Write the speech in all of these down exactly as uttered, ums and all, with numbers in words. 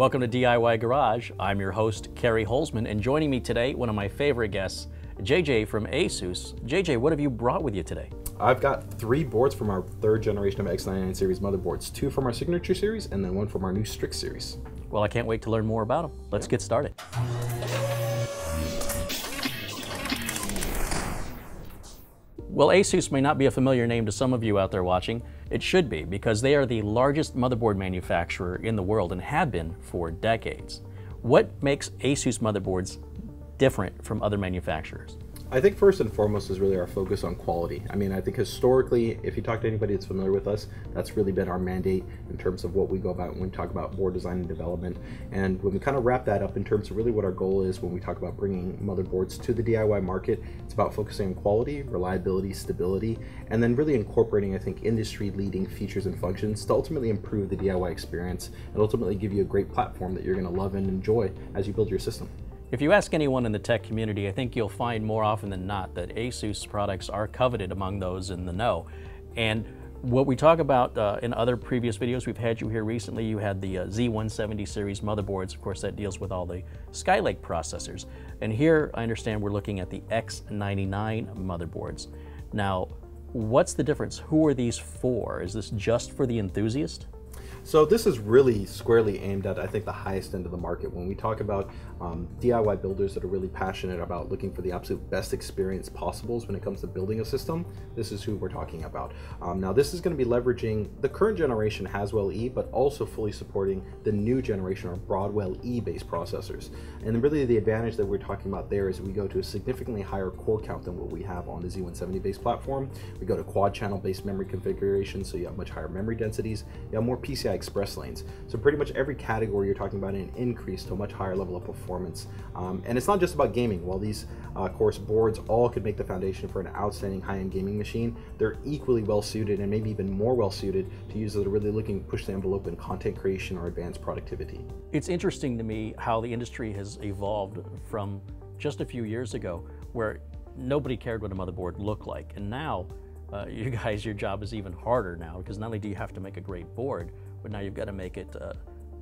Welcome to D I Y Garage. I'm your host, Carey Holzman, and joining me today, one of my favorite guests, J J from ASUS. J J, what have you brought with you today? I've got three boards from our third generation of X ninety-nine series motherboards, two from our Signature series, and then one from our new Strix series. Well, I can't wait to learn more about them. Let's get started. Well, ASUS may not be a familiar name to some of you out there watching. It should be, because they are the largest motherboard manufacturer in the world and have been for decades. What makes ASUS motherboards different from other manufacturers? I think first and foremost is really our focus on quality. I mean, I think historically, if you talk to anybody that's familiar with us, that's really been our mandate in terms of what we go about when we talk about board design and development. And when we kind of wrap that up in terms of really what our goal is when we talk about bringing motherboards to the D I Y market, it's about focusing on quality, reliability, stability, and then really incorporating, I think, industry-leading features and functions to ultimately improve the D I Y experience and ultimately give you a great platform that you're going to love and enjoy as you build your system. If you ask anyone in the tech community, I think you'll find more often than not that ASUS products are coveted among those in the know. And what we talk about uh, in other previous videos, we've had you here recently, you had the uh, Z one seventy series motherboards, of course that deals with all the Skylake processors. And here I understand we're looking at the X ninety-nine motherboards. Now, what's the difference? Who are these for? Is this just for the enthusiast? So this is really squarely aimed at, I think, the highest end of the market. When we talk about um, D I Y builders that are really passionate about looking for the absolute best experience possible when it comes to building a system, this is who we're talking about. Um, now this is going to be leveraging the current generation Haswell E, but also fully supporting the new generation of Broadwell E based processors. And really the advantage that we're talking about there is we go to a significantly higher core count than what we have on the Z one seventy based platform. We go to quad channel based memory configuration, so you have much higher memory densities, you have more P C I Express lanes. So pretty much every category you're talking about an increase to a much higher level of performance. Um, and it's not just about gaming. While these uh, course boards all could make the foundation for an outstanding high-end gaming machine, they're equally well-suited and maybe even more well-suited to users that are really looking to push the envelope in content creation or advanced productivity. It's interesting to me how the industry has evolved from just a few years ago where nobody cared what a motherboard looked like. And now, uh, you guys, your job is even harder now because not only do you have to make a great board, but now you've got to make it uh,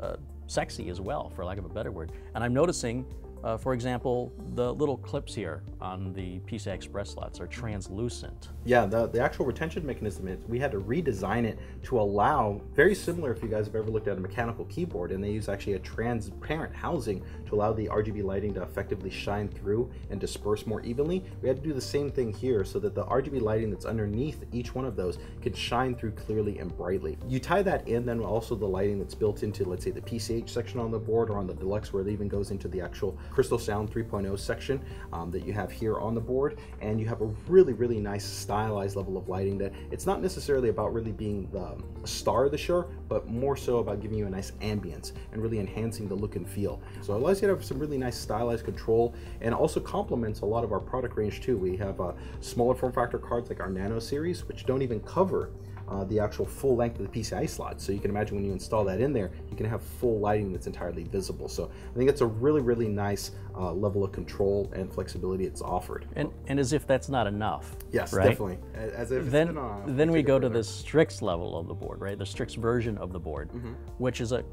uh, sexy as well, for lack of a better word. And I'm noticing, uh, for example, the little clips here on the P C I Express slots are translucent. Yeah, the, the actual retention mechanism, is we had to redesign it to allow, very similar if you guys have ever looked at a mechanical keyboard, and they use actually a transparent housing to allow the R G B lighting to effectively shine through and disperse more evenly. We had to do the same thing here so that the R G B lighting that's underneath each one of those could shine through clearly and brightly. You tie that in then also the lighting that's built into, let's say, the P C H section on the board or on the Deluxe where it even goes into the actual Crystal Sound three point oh section um, that you have here on the board, and you have a really, really nice stylized level of lighting that it's not necessarily about really being the star of the show, but more so about giving you a nice ambience and really enhancing the look and feel. So it allows you to have some really nice stylized control and also complements a lot of our product range too. We have uh, smaller form factor cards like our Nano series, which don't even cover Uh, the actual full length of the P C I slot. So you can imagine when you install that in there, you can have full lighting that's entirely visible. So I think it's a really, really nice uh, level of control and flexibility it's offered. And, and as if that's not enough. Yes, right? Definitely. As if then, it's on, then we go to the Strix level of the board, right? The Strix version of the board, mm-hmm. which is a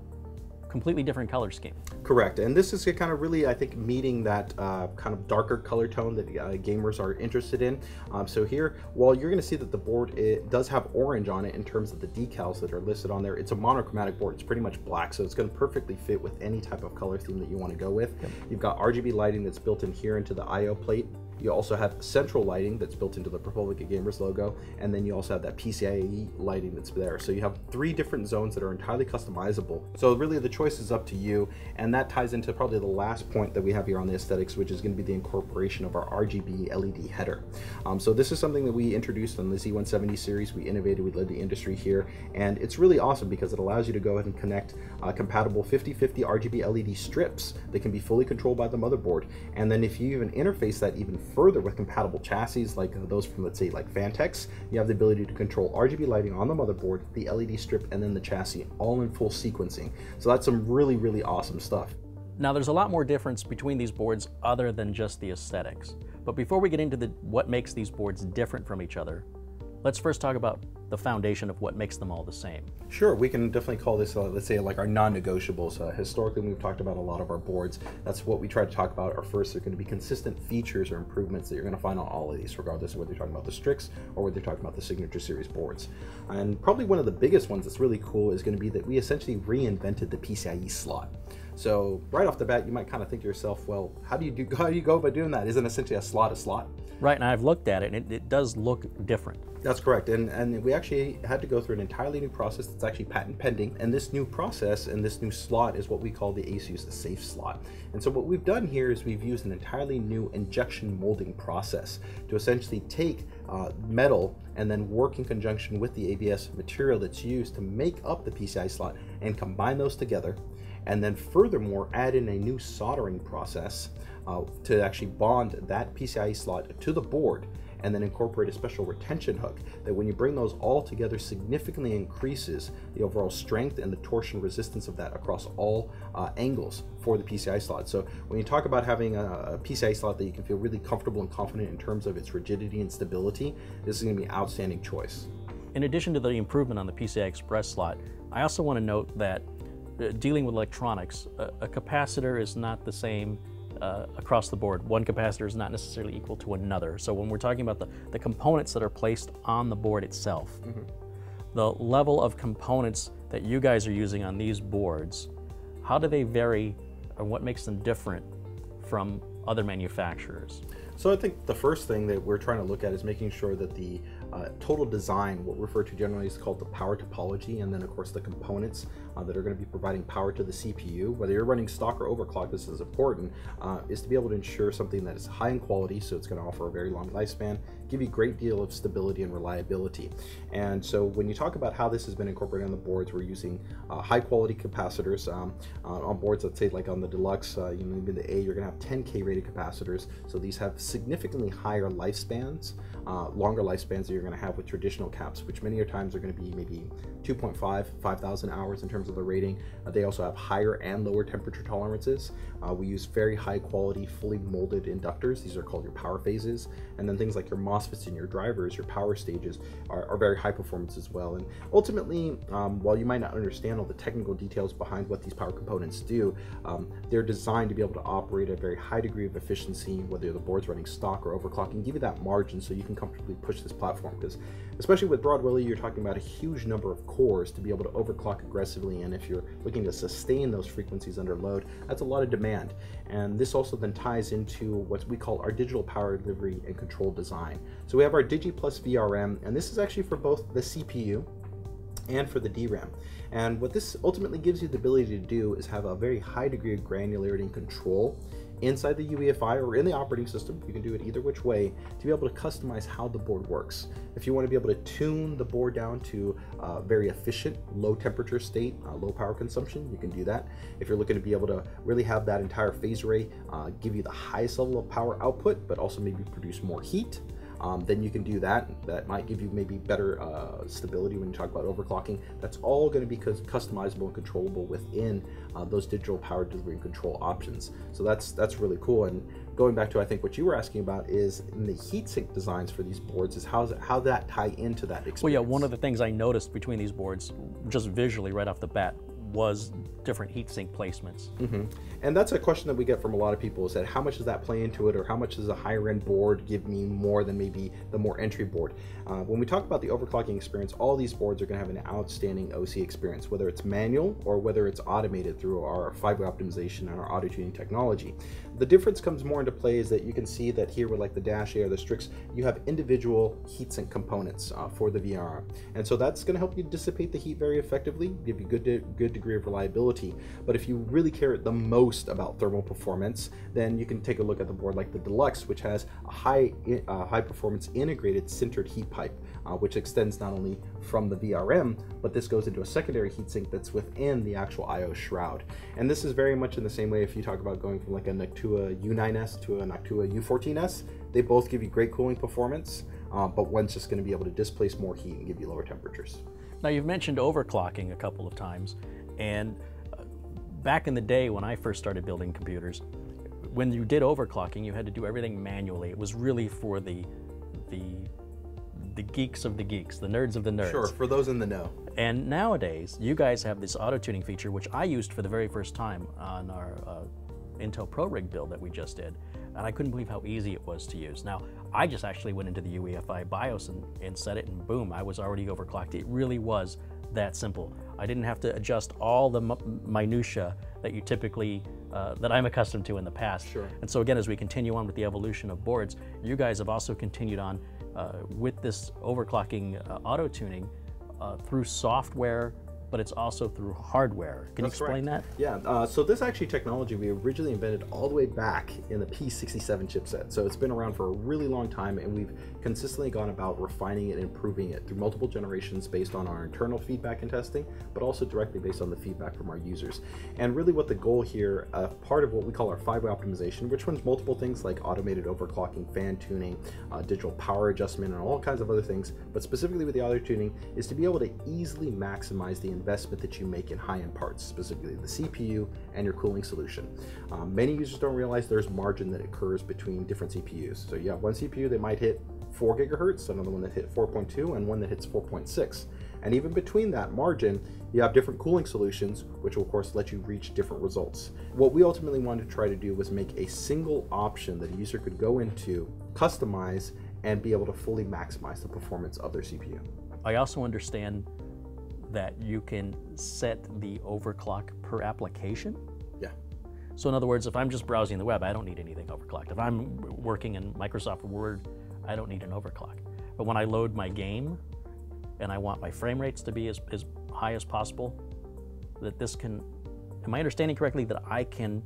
completely different color scheme. Correct, and this is kind of really, I think, meeting that uh, kind of darker color tone that uh, gamers are interested in. Um, so here, while you're going to see that the board it does have orange on it in terms of the decals that are listed on there, it's a monochromatic board. It's pretty much black, so it's going to perfectly fit with any type of color theme that you want to go with. Yep. You've got R G B lighting that's built in here into the I O plate. You also have central lighting that's built into the Republic of Gamers logo, and then you also have that PCIe lighting that's there. So you have three different zones that are entirely customizable. So really the choice is up to you, and that ties into probably the last point that we have here on the aesthetics, which is going to be the incorporation of our R G B L E D header. Um, so this is something that we introduced on the Z one seventy series. We innovated, we led the industry here, and it's really awesome because it allows you to go ahead and connect uh, compatible fifty fifty R G B L E D strips that can be fully controlled by the motherboard. And then if you even interface that even further with compatible chassis like those from, let's say, like Phanteks, you have the ability to control R G B lighting on the motherboard, the L E D strip, and then the chassis, all in full sequencing. So that's some really, really awesome stuff. Now there's a lot more difference between these boards other than just the aesthetics. But before we get into the what makes these boards different from each other, let's first talk about the foundation of what makes them all the same. Sure, we can definitely call this, uh, let's say, like our non-negotiables. Uh, historically, we've talked about a lot of our boards. That's what we try to talk about. Our first are going to be consistent features or improvements that you're going to find on all of these, regardless of whether you're talking about the Strix or whether you're talking about the Signature Series boards. And probably one of the biggest ones that's really cool is going to be that we essentially reinvented the P C I E slot. So right off the bat, you might kind of think to yourself, well, how do you do, how do you go by doing that? Isn't essentially a slot a slot? Right, and I've looked at it, and it, it does look different. That's correct, and, and we actually had to go through an entirely new process that's actually patent pending, and this new process and this new slot is what we call the ASUS Safe Slot. And so what we've done here is we've used an entirely new injection molding process to essentially take uh, metal and then work in conjunction with the A B S material that's used to make up the P C I slot and combine those together, and then furthermore add in a new soldering process uh, to actually bond that P C I E slot to the board, and then incorporate a special retention hook that when you bring those all together significantly increases the overall strength and the torsion resistance of that across all uh, angles for the P C I slot. So when you talk about having a P C I slot that you can feel really comfortable and confident in terms of its rigidity and stability, this is going to be an outstanding choice. In addition to the improvement on the P C I Express slot, I also want to note that dealing with electronics, a, a capacitor is not the same uh, across the board. One capacitor is not necessarily equal to another. So when we're talking about the, the components that are placed on the board itself, mm-hmm. the level of components that you guys are using on these boards, how do they vary and what makes them different from other manufacturers? So I think the first thing that we're trying to look at is making sure that the uh, total design, what we refer to generally is called the power topology, and then of course the components uh, that are going to be providing power to the C P U, whether you're running stock or overclock, this is important, uh, is to be able to ensure something that is high in quality, so it's going to offer a very long lifespan, give you a great deal of stability and reliability. And so when you talk about how this has been incorporated on the boards, we're using uh, high quality capacitors um, uh, on boards, let's say like on the Deluxe, uh, you know, even the A, you're going to have ten K rated capacitors, so these have significantly higher lifespans, uh, longer lifespans that you're going to have with traditional caps, which many times are going to be maybe two point five, five thousand hours in terms of the rating. Uh, they also have higher and lower temperature tolerances. Uh, we use very high quality, fully molded inductors. These are called your power phases. And then things like your MOSFETs and your drivers, your power stages are, are very high performance as well. And ultimately, um, while you might not understand all the technical details behind what these power components do, um, they're designed to be able to operate at a very high degree of efficiency, whether the board's running stock or overclock, and give you that margin so you can comfortably push this platform. Because especially with Broadwell, you're talking about a huge number of cores to be able to overclock aggressively, and if you're looking to sustain those frequencies under load, that's a lot of demand. And this also then ties into what we call our digital power delivery and control design. So we have our Digi Plus V R M, and this is actually for both the C P U and for the D RAM. And what this ultimately gives you the ability to do is have a very high degree of granularity and control inside the U E F I or in the operating system. You can do it either which way to be able to customize how the board works. If you want to be able to tune the board down to a very efficient, low temperature state, uh, low power consumption, you can do that. If you're looking to be able to really have that entire phase array uh, give you the highest level of power output, but also maybe produce more heat, Um, then you can do that. That might give you maybe better uh, stability when you talk about overclocking. That's all going to be customizable and controllable within uh, those digital power delivery and control options. So that's that's really cool. And going back to, I think what you were asking about is in the heatsink designs for these boards is how how that tie into that experience. Well, yeah, one of the things I noticed between these boards, just visually right off the bat, was different heatsink placements. Mm-hmm. And that's a question that we get from a lot of people is that how much does that play into it, or how much does a higher end board give me more than maybe the more entry board? Uh, when we talk about the overclocking experience, all these boards are going to have an outstanding O C experience, whether it's manual or whether it's automated through our fiber optimization and our auto tuning technology. The difference comes more into play is that you can see that here with like the Dash A or the Strix, you have individual heatsink components uh, for the V R M. And so that's going to help you dissipate the heat very effectively, give you good, de good degree of reliability. But if you really care the most about thermal performance, then you can take a look at the board like the Deluxe, which has a high uh, high performance integrated sintered heat pipe, uh, which extends not only from the V R M, but this goes into a secondary heatsink that's within the actual I O shroud. And this is very much in the same way if you talk about going from like a Noctua U nine S to a Noctua U fourteen S, they both give you great cooling performance, uh, but one's just going to be able to displace more heat and give you lower temperatures. Now you've mentioned overclocking a couple of times, and back in the day when I first started building computers, when you did overclocking, you had to do everything manually. It was really for the the the geeks of the geeks, the nerds of the nerds. Sure, for those in the know. And nowadays, you guys have this auto-tuning feature, which I used for the very first time on our uh, Intel ProRig build that we just did, and I couldn't believe how easy it was to use. Now, I just actually went into the U E F I BIOS and, and set it, and boom, I was already overclocked. It really was that simple. I didn't have to adjust all the minutia that you typically, uh, that I'm accustomed to in the past. Sure. And so again, as we continue on with the evolution of boards, you guys have also continued on uh, with this overclocking uh, auto-tuning uh, through software, but it's also through hardware. Can That's you explain right. that? Yeah, uh, so this actually technology we originally invented all the way back in the P sixty-seven chipset. So it's been around for a really long time, and we've consistently gone about refining it and improving it through multiple generations based on our internal feedback and testing, but also directly based on the feedback from our users. And really what the goal here, uh, part of what we call our five-way optimization, which runs multiple things like automated overclocking, fan tuning, uh, digital power adjustment, and all kinds of other things, but specifically with the auto-tuning, is to be able to easily maximize the investment that you make in high-end parts, specifically the C P U and your cooling solution. Um, many users don't realize there's margin that occurs between different C P Us. So you have one C P U that might hit four gigahertz, another one that hit four point two, and one that hits four point six. And even between that margin, you have different cooling solutions, which will of course let you reach different results. What we ultimately wanted to try to do was make a single option that a user could go into, customize, and be able to fully maximize the performance of their C P U. I also understand that you can set the overclock per application? Yeah. So in other words, if I'm just browsing the web, I don't need anything overclocked. If I'm working in Microsoft Word, I don't need an overclock. But when I load my game and I want my frame rates to be as, as high as possible, that this can, am I understanding correctly that I can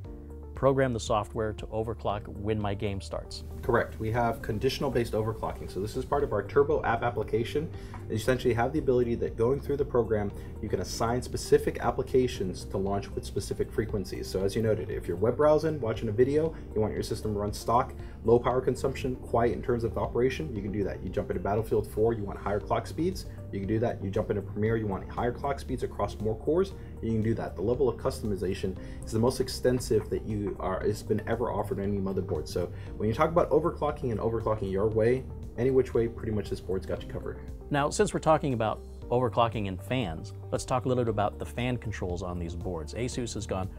program the software to overclock when my game starts? Correct. We have conditional-based overclocking. So this is part of our Turbo App application. You essentially have the ability that going through the program, you can assign specific applications to launch with specific frequencies. So as you noted, if you're web browsing, watching a video, you want your system to run stock, low power consumption, quiet in terms of operation, you can do that. You jump into Battlefield four, you want higher clock speeds, you can do that. You jump into Premiere, you want higher clock speeds across more cores, you can do that. The level of customization is the most extensive that you are, it's been ever offered on any motherboard. So when you talk about overclocking and overclocking your way, any which way, pretty much this board's got you covered. Now, since we're talking about overclocking and fans, let's talk a little bit about the fan controls on these boards. ASUS has gone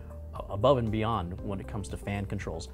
above and beyond when it comes to fan controls.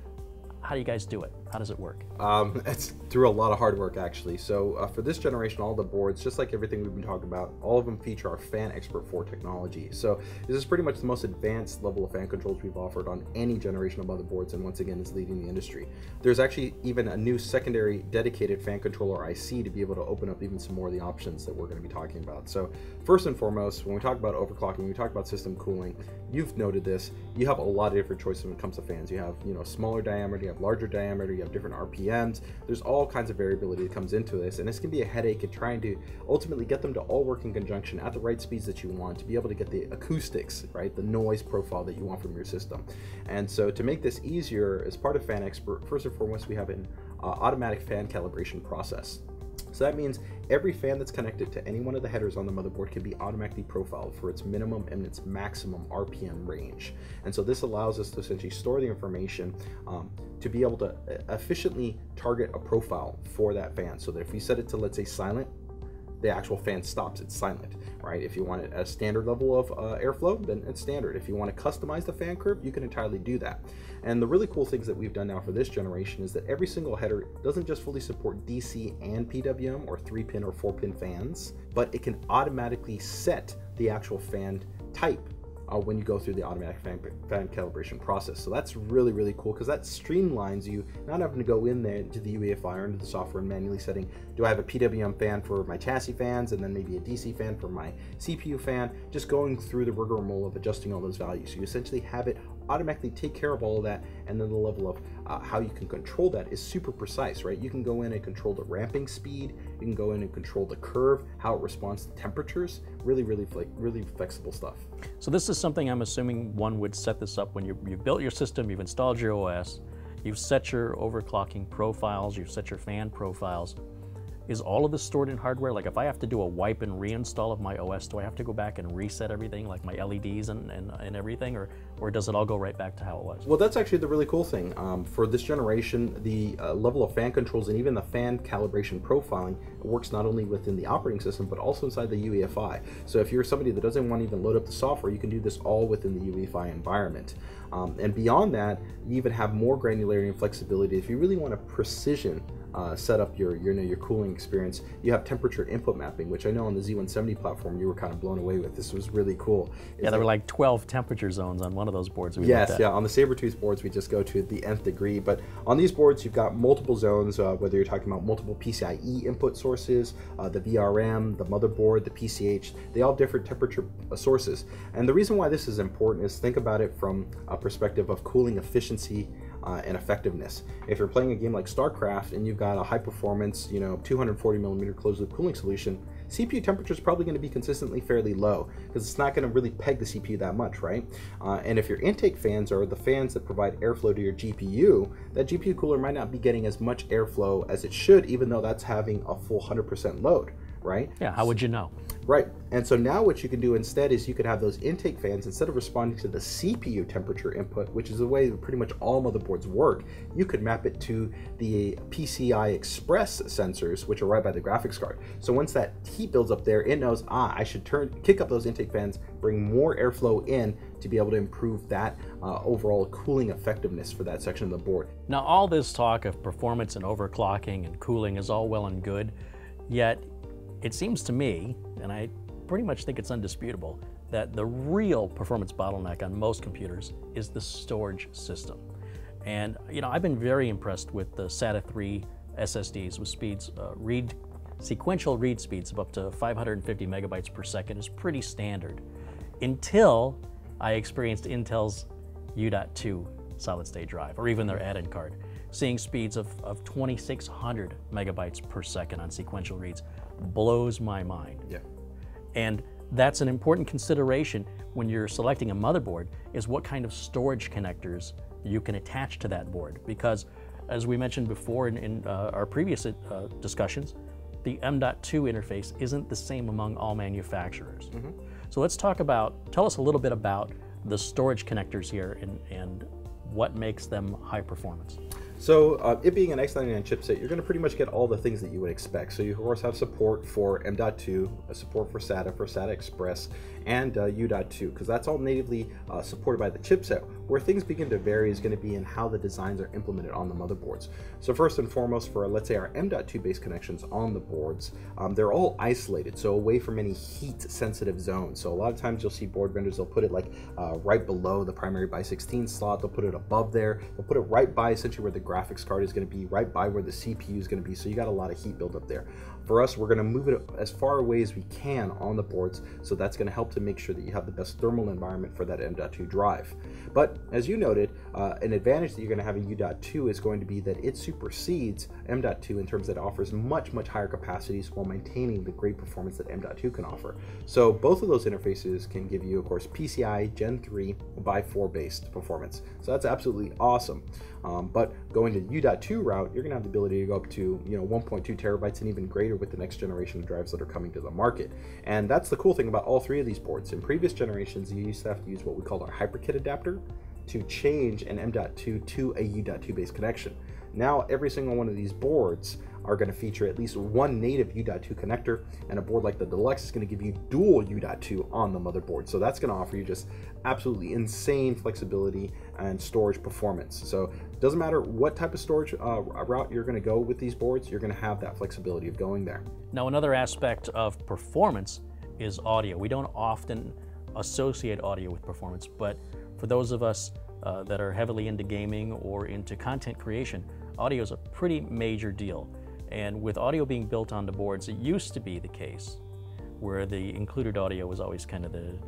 How do you guys do it? How does it work? Um, it's through a lot of hard work, actually. So uh, for this generation, all the boards, just like everything we've been talking about, all of them feature our Phanteks four technology. So this is pretty much the most advanced level of fan controls we've offered on any generation of motherboards, and once again, it's leading the industry. There's actually even a new secondary dedicated fan controller I C to be able to open up even some more of the options that we're going to be talking about. So first and foremost, when we talk about overclocking, when we talk about system cooling, you've noted this, you have a lot of different choices when it comes to fans. You have, you know, smaller diameter, you have larger diameter, you have different R P Ms. There's all kinds of variability that comes into this, and this can be a headache in trying to ultimately get them to all work in conjunction at the right speeds that you want to be able to get the acoustics, right, the noise profile that you want from your system. And so to make this easier, as part of Phanteks, first and foremost, we have an uh, automatic fan calibration process. So that means every fan that's connected to any one of the headers on the motherboard can be automatically profiled for its minimum and its maximum R P M range. And so this allows us to essentially store the information um, to be able to efficiently target a profile for that fan, so that if you set it to, let's say, silent, the actual fan stops, it's silent, right? If you want it at a standard level of uh, airflow, then it's standard. If you want to customize the fan curve, you can entirely do that. And the really cool things that we've done now for this generation is that every single header doesn't just fully support D C and P W M or three pin or four pin fans, but it can automatically set the actual fan type Uh, when you go through the automatic fan, fan calibration process. So that's really, really cool, because that streamlines you not having to go in there to the U E F I or into the software and manually setting, do I have a P W M fan for my chassis fans and then maybe a D C fan for my C P U fan, just going through the rigmarole of adjusting all those values. So you essentially have it automatically take care of all of that, and then the level of uh, how you can control that is super precise, right? You can go in and control the ramping speed, you can go in and control the curve, how it responds to temperatures, really, really, like, really flexible stuff. So this is something I'm assuming one would set this up when you, you've built your system, you've installed your O S, you've set your overclocking profiles, you've set your fan profiles. Is all of this stored in hardware? Like if I have to do a wipe and reinstall of my O S, do I have to go back and reset everything, like my L E Ds and, and, and everything, or or does it all go right back to how it was? Well, that's actually the really cool thing. Um, for this generation, the uh, level of fan controls and even the fan calibration profiling works not only within the operating system, but also inside the U E F I. So if you're somebody that doesn't want to even load up the software, you can do this all within the U E F I environment. Um, and beyond that, you even have more granularity and flexibility. If you really want a precision Uh, set up your, your, you know, your cooling experience, you have temperature input mapping, which I know on the Z one seventy platform you were kind of blown away with. This was really cool. It's yeah, there like, were like twelve temperature zones on one of those boards. We yes, yeah. On the Sabertooth boards, we just go to the nth degree. But on these boards, you've got multiple zones, uh, whether you're talking about multiple P C I E input sources, uh, the V R M, the motherboard, the P C H, they all have different temperature uh, sources. And the reason why this is important is think about it from a perspective of cooling efficiency Uh, and effectiveness. If you're playing a game like StarCraft and you've got a high performance, you know, two hundred forty millimeter closed loop cooling solution, C P U temperature is probably going to be consistently fairly low because it's not going to really peg the C P U that much, right? Uh, and if your intake fans are the fans that provide airflow to your G P U, that G P U cooler might not be getting as much airflow as it should, even though that's having a full one hundred percent load, right? Yeah, how would you know? Right, and so now what you can do instead is you could have those intake fans, instead of responding to the C P U temperature input, which is the way that pretty much all motherboards work, you could map it to the P C I Express sensors, which are right by the graphics card. So once that heat builds up there, it knows, ah, I should turn, kick up those intake fans, bring more airflow in to be able to improve that uh, overall cooling effectiveness for that section of the board. Now, all this talk of performance and overclocking and cooling is all well and good, yet it seems to me, and I pretty much think it's undisputable, that the real performance bottleneck on most computers is the storage system. And you know, I've been very impressed with the SATA three S S Ds with speeds, uh, read, sequential read speeds of up to five hundred fifty megabytes per second is pretty standard, until I experienced Intel's U two solid state drive, or even their add-in card, seeing speeds of, of twenty-six hundred megabytes per second on sequential reads. Blows my mind. Yeah. And that's an important consideration when you're selecting a motherboard, is what kind of storage connectors you can attach to that board. Because as we mentioned before in, in uh, our previous uh, discussions, the M dot two interface isn't the same among all manufacturers. Mm-hmm. So let's talk about, tell us a little bit about the storage connectors here and, and what makes them high performance. So uh, it being an X ninety-nine chipset, you're going to pretty much get all the things that you would expect. So you of course have support for M dot two, support for SATA, for SATA Express, and uh, U two, because that's all natively uh, supported by the chipset. Where things begin to vary is going to be in how the designs are implemented on the motherboards. So first and foremost, for let's say our M dot two based connections on the boards, um, they're all isolated, so away from any heat sensitive zones. So a lot of times you'll see board vendors, they'll put it like uh, right below the primary by sixteen slot, they'll put it above there, they'll put it right by essentially where the graphics card is going to be, right by where the C P U is going to be, so you got a lot of heat build up there. For us, we're going to move it as far away as we can on the boards, so that's going to help to make sure that you have the best thermal environment for that M dot two drive. But as you noted, uh, an advantage that you're going to have in U two is going to be that it supersedes M dot two in terms that it offers much, much higher capacities while maintaining the great performance that M dot two can offer. So both of those interfaces can give you, of course, P C I Gen three by four based performance. So that's absolutely awesome. Um, but going to U two route, you're going to have the ability to go up to, you know, one point two terabytes and even greater with the next generation of drives that are coming to the market. And that's the cool thing about all three of these boards. In previous generations, you used to have to use what we called our HyperKit adapter to change an M dot two to a U two based connection. Now every single one of these boards are going to feature at least one native U two connector, and a board like the Deluxe is going to give you dual U two on the motherboard. So that's going to offer you just absolutely insane flexibility and storage performance. So it doesn't matter what type of storage uh, route you're going to go with these boards, you're going to have that flexibility of going there. Now another aspect of performance is audio. We don't often associate audio with performance, but for those of us uh, that are heavily into gaming or into content creation, audio is a pretty major deal. And with audio being built onto boards, it used to be the case where the included audio was always kind of the...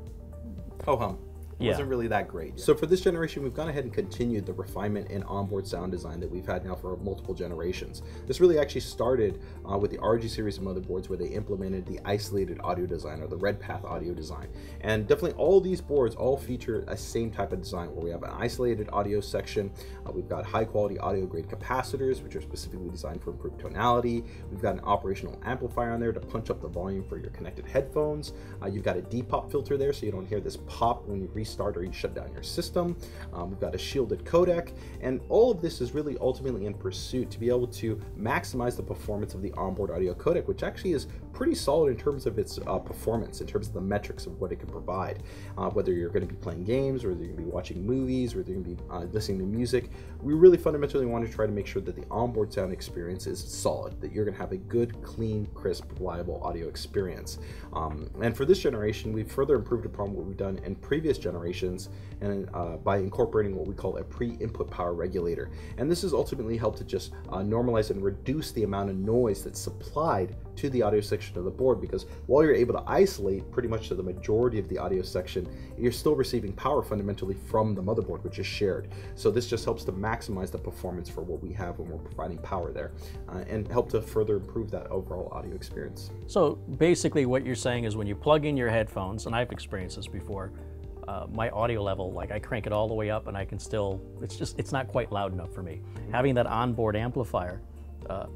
ho hum. It yeah. wasn't really that great. Yeah. So for this generation, we've gone ahead and continued the refinement in onboard sound design that we've had now for multiple generations. This really actually started uh, with the R G series of motherboards, where they implemented the isolated audio design, or the red path audio design. And definitely all these boards all feature a same type of design, where we have an isolated audio section, uh, we've got high quality audio grade capacitors, which are specifically designed for improved tonality, we've got an operational amplifier on there to punch up the volume for your connected headphones, uh, you've got a depop filter there so you don't hear this pop when you reset restart or you shut down your system. Um, we've got a shielded codec, and all of this is really ultimately in pursuit to be able to maximize the performance of the onboard audio codec, which actually is pretty solid in terms of its uh, performance, in terms of the metrics of what it can provide. Uh, whether you're going to be playing games, or you're going to be watching movies, or you're going to be uh, listening to music, we really fundamentally want to try to make sure that the onboard sound experience is solid, that you're going to have a good, clean, crisp, reliable audio experience. Um, and for this generation, we've further improved upon what we've done in previous generations, and uh, by incorporating what we call a pre-input power regulator. And this has ultimately helped to just uh, normalize and reduce the amount of noise that's supplied to the audio section of the board, because while you're able to isolate pretty much to the majority of the audio section, you're still receiving power fundamentally from the motherboard, which is shared. So this just helps to maximize the performance for what we have when we're providing power there, uh, and help to further improve that overall audio experience. So basically what you're saying is when you plug in your headphones, and I've experienced this before, uh, my audio level, like I crank it all the way up and I can still, it's just, it's not quite loud enough for me. Mm-hmm. Having that onboard amplifier uh,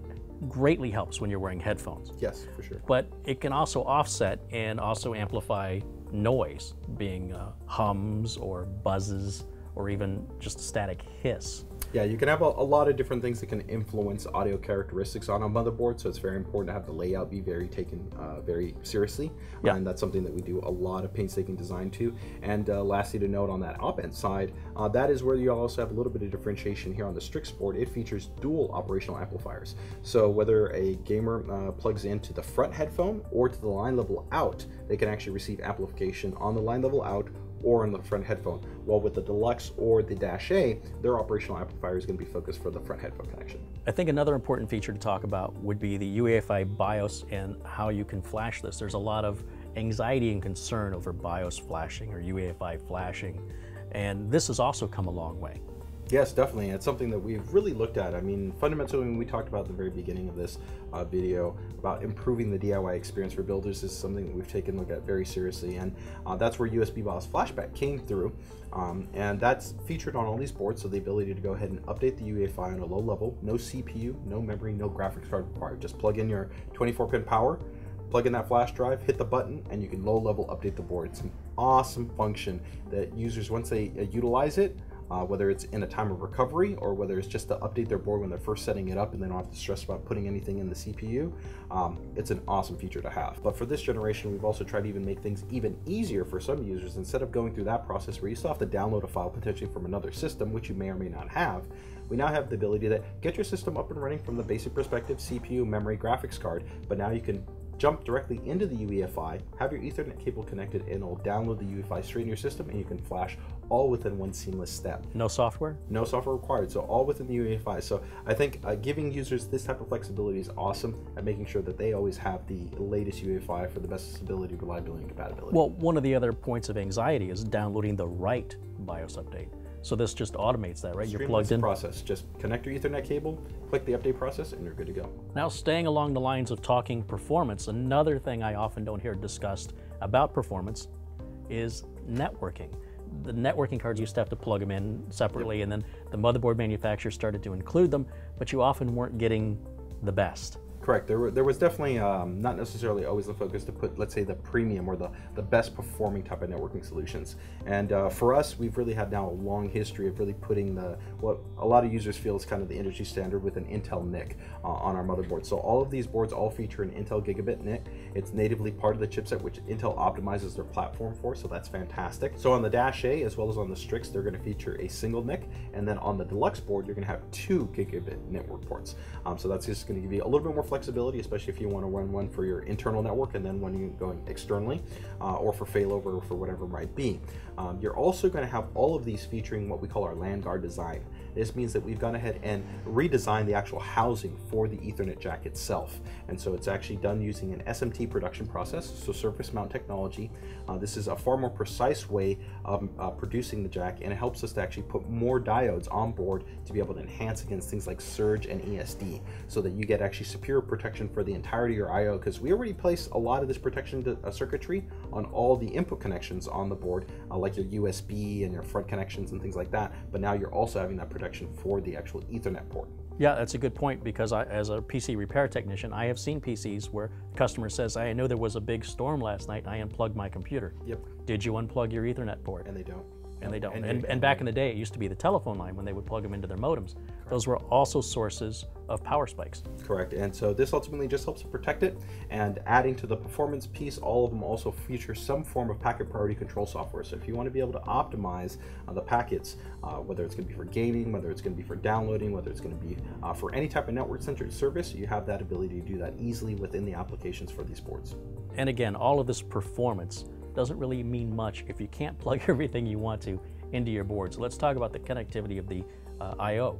greatly helps when you're wearing headphones. Yes, for sure. But it can also offset and also amplify noise, being uh, hums or buzzes or even just a static hiss. Yeah, you can have a, a lot of different things that can influence audio characteristics on a motherboard, so it's very important to have the layout be very taken uh, very seriously, yeah. And that's something that we do a lot of painstaking design to. And uh, lastly, to note on that op-amp side, uh, that is where you also have a little bit of differentiation here on the Strix board. It features dual operational amplifiers, so whether a gamer uh, plugs into the front headphone or to the line level out, they can actually receive amplification on the line level out or on the front headphone. While with the Deluxe or the Dash A, their operational amplifier is going to be focused for the front headphone connection. I think another important feature to talk about would be the U E F I BIOS and how you can flash this. There's a lot of anxiety and concern over BIOS flashing or U E F I flashing, and this has also come a long way. Yes, definitely. It's something that we've really looked at. I mean, fundamentally, when we talked about at the very beginning of this uh, video about improving the D I Y experience for builders, is something that we've taken a look at very seriously. And uh, that's where U S B BIOS Flashback came through. Um, and that's featured on all these boards, so the ability to go ahead and update the U E F I on a low level, no C P U, no memory, no graphics card required. Just plug in your twenty-four pin power, plug in that flash drive, hit the button, and you can low level update the board. It's an awesome function that users, once they uh, utilize it, Uh, whether it's in a time of recovery or whether it's just to update their board when they're first setting it up and they don't have to stress about putting anything in the C P U, um, it's an awesome feature to have. But for this generation, we've also tried to even make things even easier for some users. Instead of going through that process where you still have to download a file potentially from another system, which you may or may not have, we now have the ability to get your system up and running from the basic perspective, C P U, memory, graphics card, but now you can jump directly into the U E F I, have your Ethernet cable connected, and it'll download the U E F I straight in your system, and you can flash all within one seamless step. No software? No software required, so all within the U E F I. So I think uh, giving users this type of flexibility is awesome, and making sure that they always have the latest U E F I for the best stability, reliability, and compatibility. Well, one of the other points of anxiety is downloading the right BIOS update. So this just automates that, right? You're plugged in. Process. Just connect your Ethernet cable, click the update process, and you're good to go. Now, staying along the lines of talking performance, another thing I often don't hear discussed about performance is networking. The networking cards used to have to plug them in separately, yep. And then the motherboard manufacturers started to include them, but you often weren't getting the best. Correct. There, were, there was definitely um, not necessarily always the focus to put, let's say, the premium or the, the best performing type of networking solutions. And uh, for us, we've really had now a long history of really putting the, what a lot of users feel is kind of the industry standard with an Intel N I C uh, on our motherboard. So all of these boards all feature an Intel Gigabit N I C. It's natively part of the chipset, which Intel optimizes their platform for, so that's fantastic. So on the Dash A, as well as on the Strix, they're going to feature a single N I C. And then on the Deluxe board, you're going to have two Gigabit network ports. Um, so that's just going to give you a little bit more flexibility, especially if you want to run one for your internal network and then one you're going externally, uh, or for failover, or for whatever it might be. Um, you're also going to have all of these featuring what we call our LANguard design. This means that we've gone ahead and redesigned the actual housing for the Ethernet jack itself. And so it's actually done using an S M T production process, so surface mount technology. Uh, this is a far more precise way of uh, producing the jack, and it helps us to actually put more diodes on board to be able to enhance against things like surge and E S D, so that you get actually superior protection for the entirety of your I O, because we already place a lot of this protection to, uh, circuitry on all the input connections on the board, uh, like your U S B and your front connections and things like that, but now you're also having that protection for the actual Ethernet port. Yeah, that's a good point, because I, as a P C repair technician, I have seen P Cs where the customer says, I know there was a big storm last night and I unplugged my computer. Yep. Did you unplug your Ethernet port? And they don't. And yep. they don't. And, and, and back in the day, it used to be the telephone line when they would plug them into their modems. Correct. Those were also sources of power spikes. Correct. And so this ultimately just helps protect it. And adding to the performance piece, all of them also feature some form of packet priority control software. So if you want to be able to optimize uh, the packets, uh, whether it's going to be for gaming, whether it's going to be for downloading, whether it's going to be uh, for any type of network-centered service, you have that ability to do that easily within the applications for these boards. And again, all of this performance doesn't really mean much if you can't plug everything you want to into your board. So let's talk about the connectivity of the uh, I O.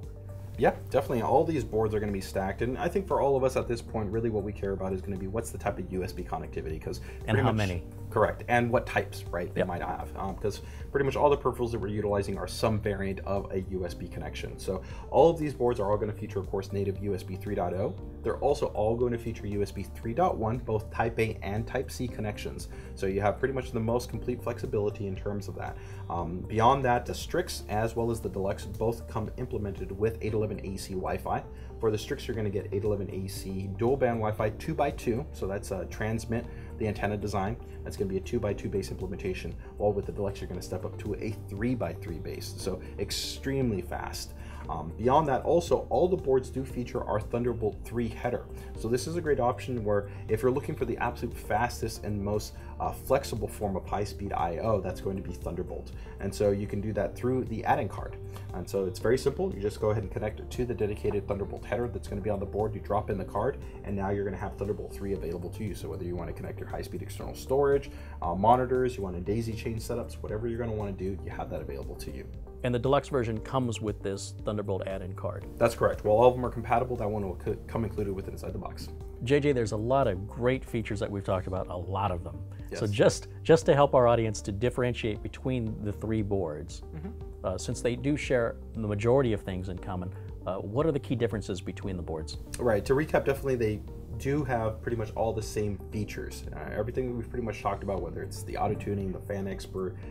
Yeah, definitely. All these boards are going to be stacked, and I think for all of us at this point, really what we care about is going to be what's the type of U S B connectivity, because and how much, many? Correct, and what types, right? They yep. might have, because um, pretty much all the peripherals that we're utilizing are some variant of a U S B connection. So all of these boards are all going to feature, of course, native U S B three point oh. They're also all going to feature U S B three point one, both Type A and Type C connections. So you have pretty much the most complete flexibility in terms of that. Um, beyond that, the Strix as well as the Deluxe both come implemented with eight eleven A C Wi-Fi. For the Strix, you're going to get eight eleven A C dual band Wi-Fi two by two, so that's a transmit, the antenna design. That's going to be a two by two base implementation, while with the Deluxe, you're going to step up to a three by three base, so extremely fast. Um, beyond that, also, all the boards do feature our Thunderbolt three header. So this is a great option where if you're looking for the absolute fastest and most uh, flexible form of high-speed I O, that's going to be Thunderbolt. And so you can do that through the add-in card. And so it's very simple. You just go ahead and connect it to the dedicated Thunderbolt header that's going to be on the board. You drop in the card, and now you're going to have Thunderbolt three available to you. So whether you want to connect your high-speed external storage, uh, monitors, you want a daisy chain setups, whatever you're going to want to do, you have that available to you. And the Deluxe version comes with this Thunderbolt add-in card. That's correct. While all of them are compatible, that one will come included with it inside the box. J J, there's a lot of great features that we've talked about, a lot of them. Yes. So just, just to help our audience to differentiate between the three boards, mm-hmm. uh, since they do share the majority of things in common, uh, what are the key differences between the boards? Right, to recap, definitely they do have pretty much all the same features. Uh, everything that we've pretty much talked about, whether it's the auto-tuning, the Phanteks,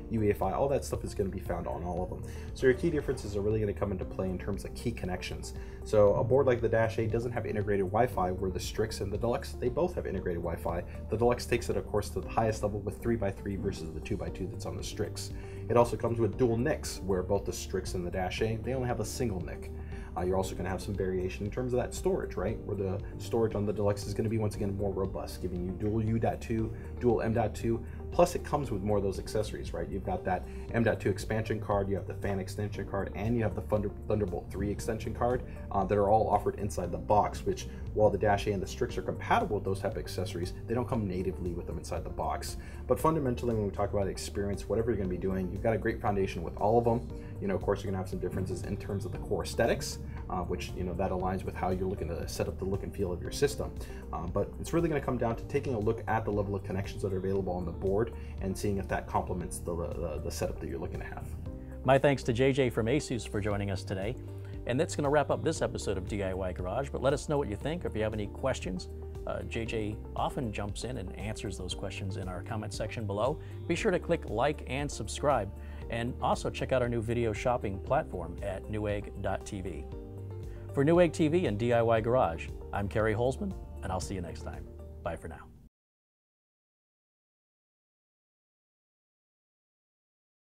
U E F I, all that stuff is going to be found on all of them. So your key differences are really going to come into play in terms of key connections. So a board like the Dash eight doesn't have integrated Wi-Fi, where the Strix and the Deluxe, they both have integrated Wi-Fi. The Deluxe takes it, of course, to the highest level with three by three versus the two by two that's on the Strix. It also comes with dual N I Cs, where both the Strix and the Dash eight, they only have a single N I C. Uh, you're also going to have some variation in terms of that storage, right? Where the storage on the Deluxe is going to be, once again, more robust, giving you dual U dot two, dual M dot two. Plus, it comes with more of those accessories, right? You've got that M dot two expansion card, you have the Fan extension card, and you have the Thunder Thunderbolt three extension card uh, that are all offered inside the box, which, while the Dash A and the Strix are compatible with those type of accessories, they don't come natively with them inside the box. But fundamentally, when we talk about experience, whatever you're going to be doing, you've got a great foundation with all of them. You know, of course, you're going to have some differences in terms of the core aesthetics, Uh, which, you know, that aligns with how you're looking to set up the look and feel of your system. Um, but it's really going to come down to taking a look at the level of connections that are available on the board and seeing if that complements the, the, the setup that you're looking to have. My thanks to J J from ASUS for joining us today. And that's going to wrap up this episode of D I Y Garage, but let us know what you think, or if you have any questions. Uh, J J often jumps in and answers those questions in our comment section below. Be sure to click like and subscribe, and also check out our new video shopping platform at newegg dot T V. For Newegg T V and D I Y Garage, I'm Carey Holzman, and I'll see you next time. Bye for now.